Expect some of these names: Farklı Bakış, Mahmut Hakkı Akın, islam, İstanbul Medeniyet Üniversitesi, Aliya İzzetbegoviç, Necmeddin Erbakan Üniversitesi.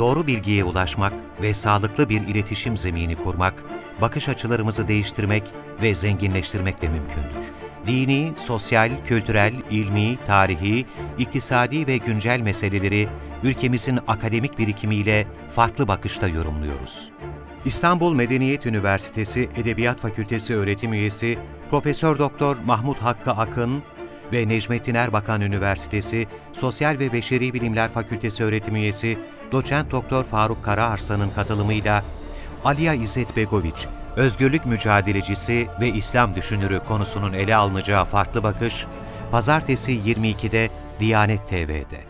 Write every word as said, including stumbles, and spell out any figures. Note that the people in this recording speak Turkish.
doğru bilgiye ulaşmak ve sağlıklı bir iletişim zemini kurmak, bakış açılarımızı değiştirmek ve zenginleştirmekle mümkündür. Dini, sosyal, kültürel, ilmi, tarihi, iktisadi ve güncel meseleleri ülkemizin akademik birikimiyle farklı bakışta yorumluyoruz. İstanbul Medeniyet Üniversitesi Edebiyat Fakültesi öğretim üyesi Profesör Doktor Mahmut Hakkı Akın ve Necmeddin Erbakan Üniversitesi Sosyal ve Beşeri Bilimler Fakültesi öğretim üyesi Doçent Doktor Faruk Karaarsan'ın katılımıyla Aliya İzzetbegoviç, özgürlük mücadelecisi ve İslam düşünürü konusunun ele alınacağı farklı bakış, Pazartesi yirmi ikide Diyanet T V'de.